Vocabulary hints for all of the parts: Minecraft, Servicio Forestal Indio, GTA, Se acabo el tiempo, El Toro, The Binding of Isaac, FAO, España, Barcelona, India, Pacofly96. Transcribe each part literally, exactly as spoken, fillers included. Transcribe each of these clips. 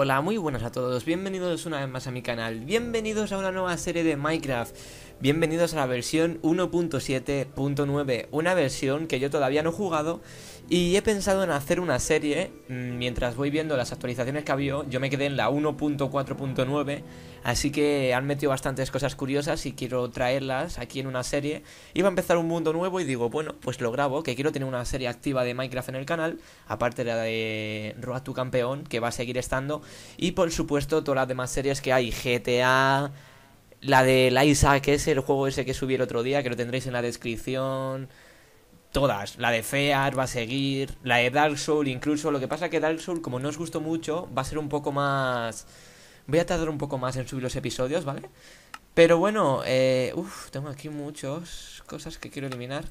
Hola, muy buenas a todos, bienvenidos una vez más a mi canal, bienvenidos a una nueva serie de Minecraft, bienvenidos a la versión uno punto siete punto nueve, una versión que yo todavía no he jugado y he pensado en hacer una serie. Mientras voy viendo las actualizaciones que había, yo me quedé en la uno punto cuatro punto nueve, así que han metido bastantes cosas curiosas y quiero traerlas aquí en una serie. Iba a empezar un mundo nuevo y digo, bueno, pues lo grabo, que quiero tener una serie activa de Minecraft en el canal, aparte de la de Road to Campeón, que va a seguir estando. Y por supuesto todas las demás series que hay, G T A, la del Isaac, que es el juego ese que subí el otro día, que lo tendréis en la descripción. Todas, la de Fear va a seguir, la de Dark Souls incluso. Lo que pasa que Dark Souls, como no os gustó mucho, va a ser un poco más... voy a tardar un poco más en subir los episodios, ¿vale? Pero bueno, eh... uff, tengo aquí muchas cosas que quiero eliminar.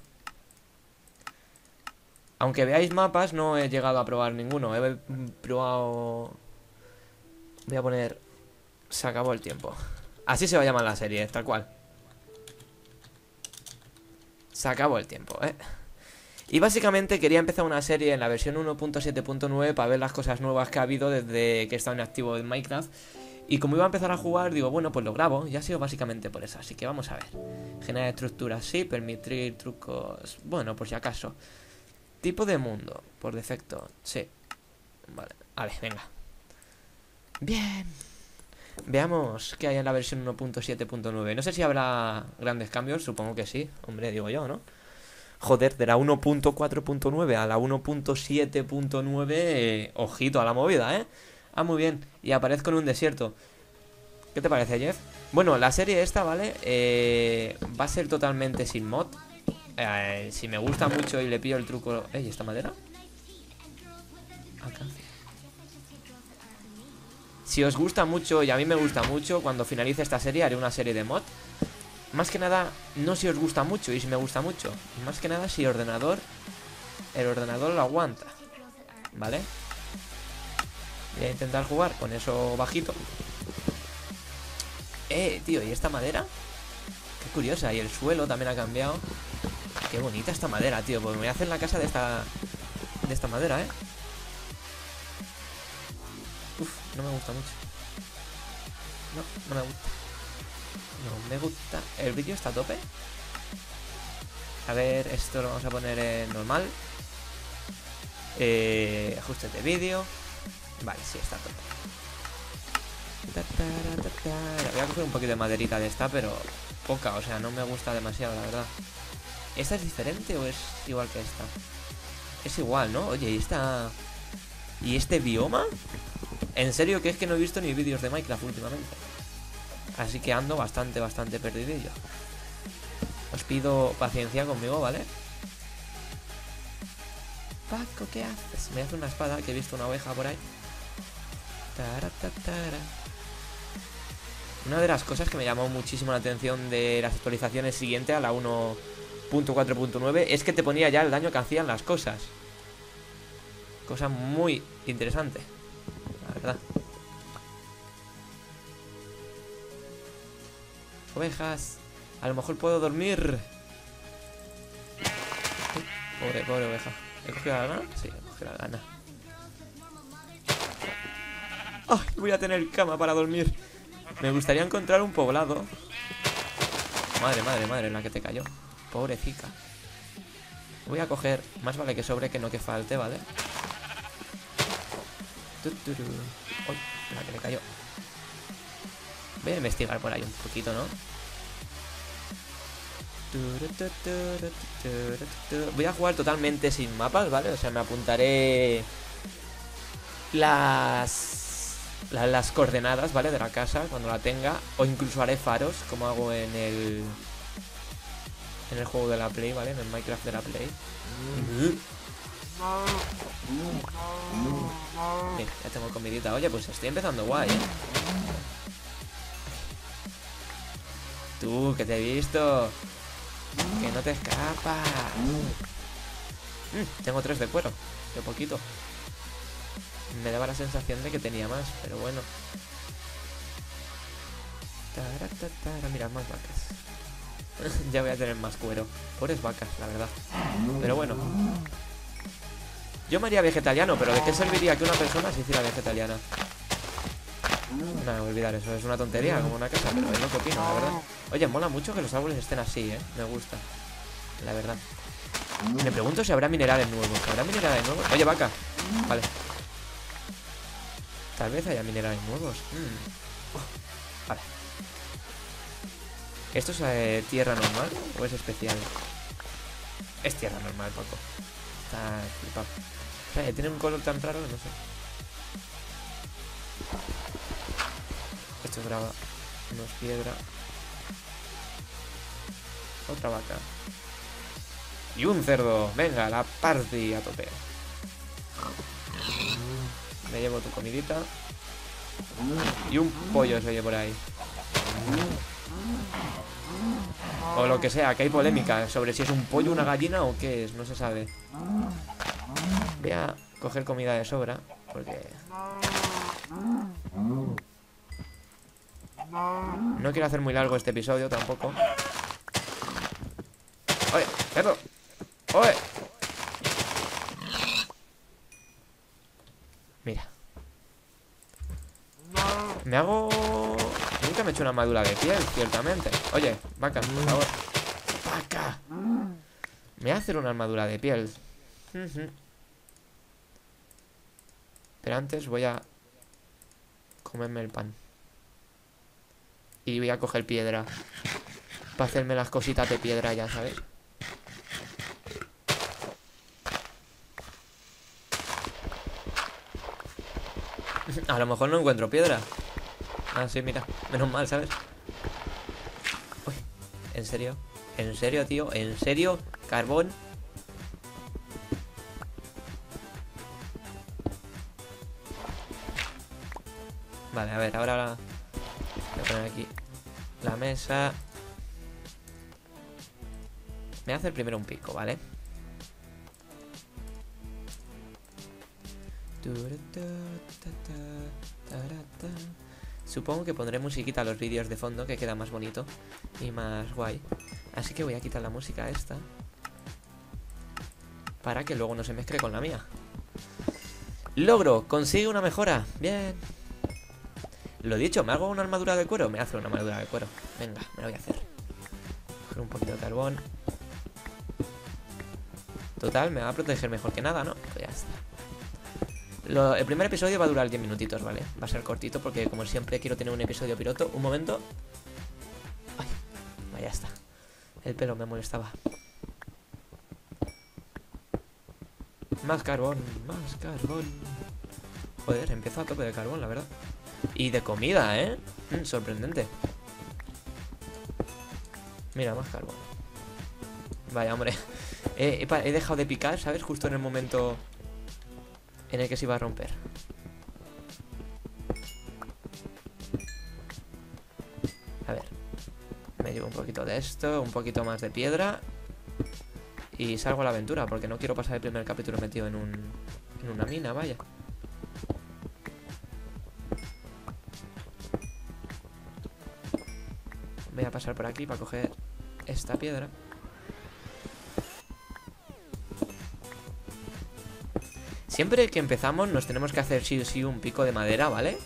Aunque veáis mapas, no he llegado a probar ninguno. He probado... voy a poner... se acabó el tiempo. Así se va a llamar la serie, tal cual. Se acabó el tiempo, ¿eh? Y básicamente quería empezar una serie en la versión uno punto siete punto nueve para ver las cosas nuevas que ha habido desde que he estado inactivo en Minecraft. Y como iba a empezar a jugar, digo, bueno, pues lo grabo. Y ha sido básicamente por eso, así que vamos a ver. Generar estructuras, sí. Permitir trucos... bueno, por si acaso. Tipo de mundo, por defecto, sí. Vale, a ver, venga. Bien, veamos qué hay en la versión uno punto siete punto nueve. No sé si habrá grandes cambios, supongo que sí. Hombre, digo yo, ¿no? Joder, de la uno punto cuatro punto nueve a la uno punto siete punto nueve, eh, ojito a la movida, ¿eh? Ah, muy bien, y aparezco en un desierto. ¿Qué te parece, Jeff? Bueno, la serie esta, ¿vale? Eh, va a ser totalmente sin mod. eh, Si me gusta mucho y le pillo el truco... ¿eh? ¿Esta madera? Acá. Si os gusta mucho, y a mí me gusta mucho, cuando finalice esta serie haré una serie de mod. Más que nada, no si os gusta mucho, y si me gusta mucho. Más que nada si el ordenador, el ordenador lo aguanta, ¿vale? Voy a intentar jugar con eso bajito. Eh, tío, ¿y esta madera? Qué curiosa, y el suelo también ha cambiado. Qué bonita esta madera, tío. Pues me voy a hacer la casa de esta, de esta madera, ¿eh? Uf, no me gusta mucho. No, no me gusta. No me gusta. ¿El brillo está a tope? A ver, esto lo vamos a poner en normal. Eh, ajustes de vídeo. Vale, sí, está a tope. Voy a coger un poquito de maderita de esta, pero poca, o sea, no me gusta demasiado, la verdad. ¿Esta es diferente o es igual que esta? Es igual, ¿no? Oye, ¿y esta...? ¿Y este bioma? En serio, que es que no he visto ni vídeos de Minecraft últimamente. Así que ando bastante, bastante perdidillo. Os pido paciencia conmigo, ¿vale? Paco, ¿qué haces? Me hace una espada, que he visto una oveja por ahí. Una de las cosas que me llamó muchísimo la atención de las actualizaciones siguientes a la uno punto cuatro punto nueve es que te ponía ya el daño que hacían las cosas. Cosa muy interesante, la verdad. Ovejas. A lo mejor puedo dormir. Uy, pobre, pobre oveja. ¿He cogido la gana? Sí, he cogido la gana. Ay, voy a tener cama para dormir. Me gustaría encontrar un poblado. Madre, madre, madre, en la que te cayó. Pobrecita. Voy a coger. Más vale que sobre que no que falte, ¿vale? Uy, la que me cayó. Voy a investigar por ahí un poquito, ¿no? Voy a jugar totalmente sin mapas, ¿vale? O sea, me apuntaré las, las, las coordenadas, ¿vale? De la casa, cuando la tenga. O incluso haré faros, como hago en el En el juego de la Play, ¿vale? En el Minecraft de la Play. Mm-hmm. Mira, ya tengo comidita. Oye, pues estoy empezando guay, ¿eh? Tú, que te he visto. Que no te escapas. mm, Tengo tres de cuero. De poquito. Me daba la sensación de que tenía más, pero bueno. Mira, más vacas. Ya voy a tener más cuero. Pobres vacas, la verdad. Pero bueno. Yo me haría vegetariano, pero ¿de qué serviría que una persona se hiciera vegetariana? Nada, voy a olvidar eso. Es una tontería, como una casa, pero es lo que opino, la verdad. Oye, mola mucho que los árboles estén así, ¿eh? Me gusta, la verdad. Me pregunto si habrá minerales nuevos. ¿Habrá minerales nuevos? Oye, vaca. Vale. Tal vez haya minerales nuevos. Mm. Vale. ¿Esto es eh, tierra normal o es especial? Es tierra normal, Paco. Está flipado. O sea, tiene un color tan raro que no sé. Esto es grava. No es piedra. Otra vaca. Y un cerdo. Venga, la party a tope. Me llevo tu comidita. Y un pollo se oye por ahí. O lo que sea, que hay polémica sobre si es un pollo, una gallina o qué es. No se sabe. Voy a coger comida de sobra. Porque... no quiero hacer muy largo este episodio tampoco. Oye, cerdo. Oye. Mira. Me hago... nunca me he hecho una armadura de piel, ciertamente. Oye, vaca, por favor. Vaca. Me voy a hacer una armadura de piel. Uh-huh. Pero antes voy a comerme el pan. Y voy a coger piedra. Para hacerme las cositas de piedra ya, ¿sabes? A lo mejor no encuentro piedra. Ah, sí, mira. Menos mal, ¿sabes? Uy, ¿en serio? ¿En serio, tío? ¿En serio? ¿Carbón? Vale, a ver, ahora la... voy a poner aquí la mesa. Me voy a hacer primero un pico, ¿vale? Supongo que pondré musiquita a los vídeos de fondo, que queda más bonito y más guay. Así que voy a quitar la música esta para que luego no se mezcle con la mía. Logro, consigue una mejora. Bien. Lo dicho, ¿me hago una armadura de cuero? Me hace una armadura de cuero. Venga, me la voy a hacer. Coger un poquito de carbón. Total, me va a proteger mejor que nada, ¿no? Pues ya está. Lo, el primer episodio va a durar diez minutitos, ¿vale? Va a ser cortito porque, como siempre, quiero tener un episodio piloto. Un momento. Ay, vaya está. El pelo me molestaba. Más carbón, más carbón. Joder, empiezo a tope de carbón, la verdad. Y de comida, ¿eh? Mm, sorprendente. Mira, más carbón. Vaya, hombre. He, he, he dejado de picar, ¿sabes? Justo en el momento... en el que se iba a romper. A ver. Me llevo un poquito de esto. Un poquito más de piedra. Y salgo a la aventura. Porque no quiero pasar el primer capítulo metido en un... en una mina, vaya. Voy a pasar por aquí para coger esta piedra. Siempre que empezamos nos tenemos que hacer sí o sí un pico de madera, ¿vale?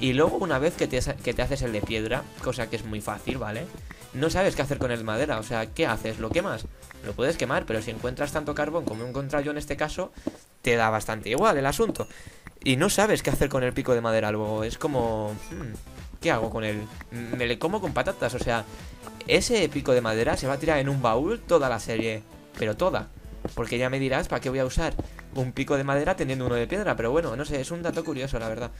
Y luego una vez que te, que te haces el de piedra, cosa que es muy fácil, ¿vale? No sabes qué hacer con el madera, o sea, ¿qué haces? ¿Lo quemas? Lo puedes quemar, pero si encuentras tanto carbón como he encontrado yo en este caso, te da bastante igual el asunto. Y no sabes qué hacer con el pico de madera luego, es como... ¿qué hago con él? Me le como con patatas, o sea, ese pico de madera se va a tirar en un baúl toda la serie, pero toda. Porque ya me dirás, ¿para qué voy a usar un pico de madera teniendo uno de piedra? Pero bueno, no sé, es un dato curioso, la verdad.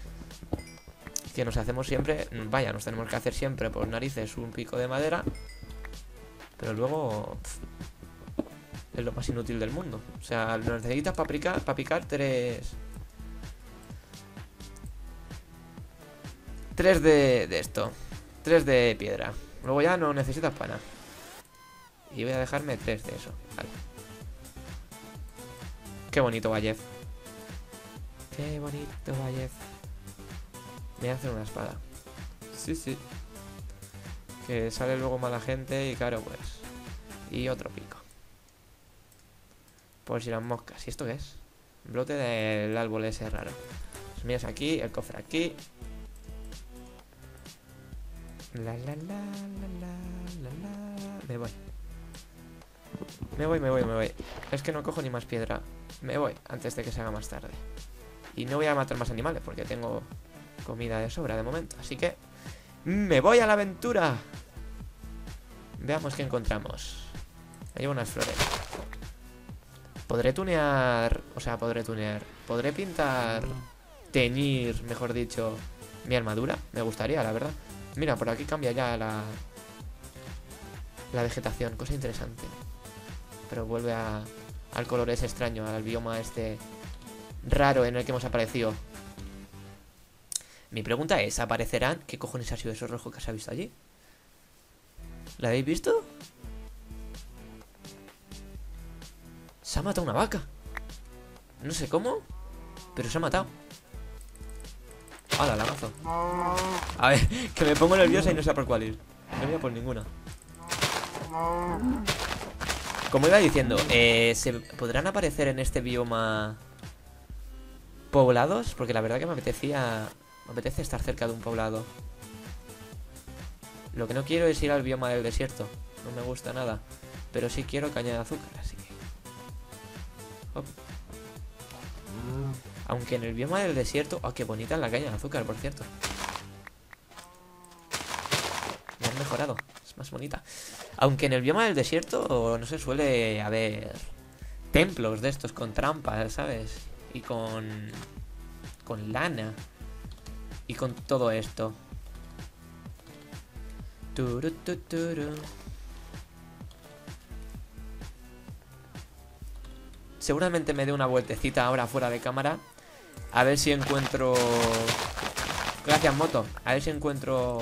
Que nos hacemos siempre... vaya, nos tenemos que hacer siempre por narices un pico de madera. Pero luego... pff, es lo más inútil del mundo. O sea, lo necesitas para picar, para picar tres... Tres de, de esto. Tres de piedra. Luego ya no necesitas para nada. Y voy a dejarme tres de eso. Vale. Qué bonito Vallev. Qué bonito Vallev. Me voy a hacer una espada. Sí, sí. Que sale luego mala gente y claro, pues. Y otro pico. Por si las moscas. ¿Y esto qué es? Brote del árbol ese raro. Los míos aquí, el cofre aquí. La, la, la, la, la, la... Me voy. Me voy, me voy, me voy. Es que no cojo ni más piedra. Me voy antes de que se haga más tarde. Y no voy a matar más animales porque tengo comida de sobra de momento. Así que... ¡me voy a la aventura! Veamos qué encontramos. Ahí llevo unas flores. Podré tunear... O sea, podré tunear... Podré pintar... Teñir, mejor dicho, mi armadura. Me gustaría, la verdad. Mira, por aquí cambia ya la... La vegetación, cosa interesante. Pero vuelve a... al color ese extraño, al bioma este... raro en el que hemos aparecido. Mi pregunta es, ¿aparecerán? ¿Qué cojones ha sido eso rojo que se ha visto allí? ¿La habéis visto? Se ha matado una vaca. No sé cómo, pero se ha matado. ¡Hala, lagazo! A ver, que me pongo nerviosa y no sé por cuál ir. No voy a por ninguna. Como iba diciendo, eh, ¿se podrán aparecer en este bioma poblados? Porque la verdad que me apetecía... Me apetece estar cerca de un poblado. Lo que no quiero es ir al bioma del desierto. No me gusta nada. Pero sí quiero caña de azúcar, así que... Hop. Aunque en el bioma del desierto... ¡Oh, qué bonita es la caña de azúcar, por cierto! Me han mejorado. Es más bonita. Aunque en el bioma del desierto no se suele haber... templos de estos con trampas, ¿sabes? Y con... con lana. Y con todo esto. Turu, turu, turu. Seguramente me dé una vueltecita ahora fuera de cámara. A ver si encuentro... Gracias, moto. A ver si encuentro...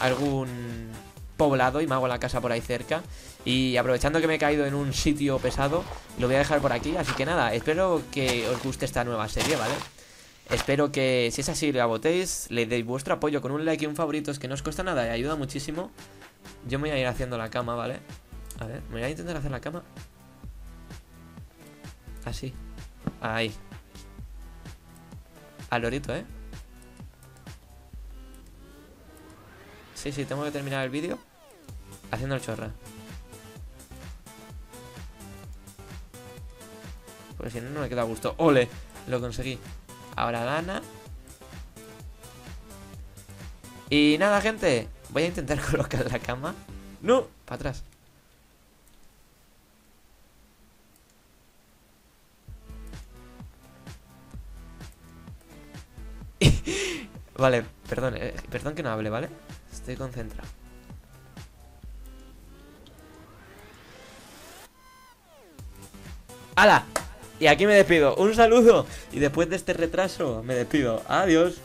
algún poblado y me hago la casa por ahí cerca. Y aprovechando que me he caído en un sitio pesado, lo voy a dejar por aquí. Así que nada, espero que os guste esta nueva serie, ¿vale? Espero que, si es así, la votéis, le deis vuestro apoyo con un like y un favorito, es que no os cuesta nada y ayuda muchísimo. Yo me voy a ir haciendo la cama, ¿vale? A ver, me voy a intentar hacer la cama. Así. Ahí. Al lorito, ¿eh? Sí, sí, tengo que terminar el vídeo haciendo el chorra. Porque si no, no me queda a gusto. ¡Ole! Lo conseguí. Ahora lana. Y nada, gente. Voy a intentar colocar la cama. ¡No! Para atrás. Vale, perdón. Eh, perdón que no hable, ¿vale? Estoy concentrado. ¡Hala! Y aquí me despido, un saludo. Y después de este retraso me despido, adiós.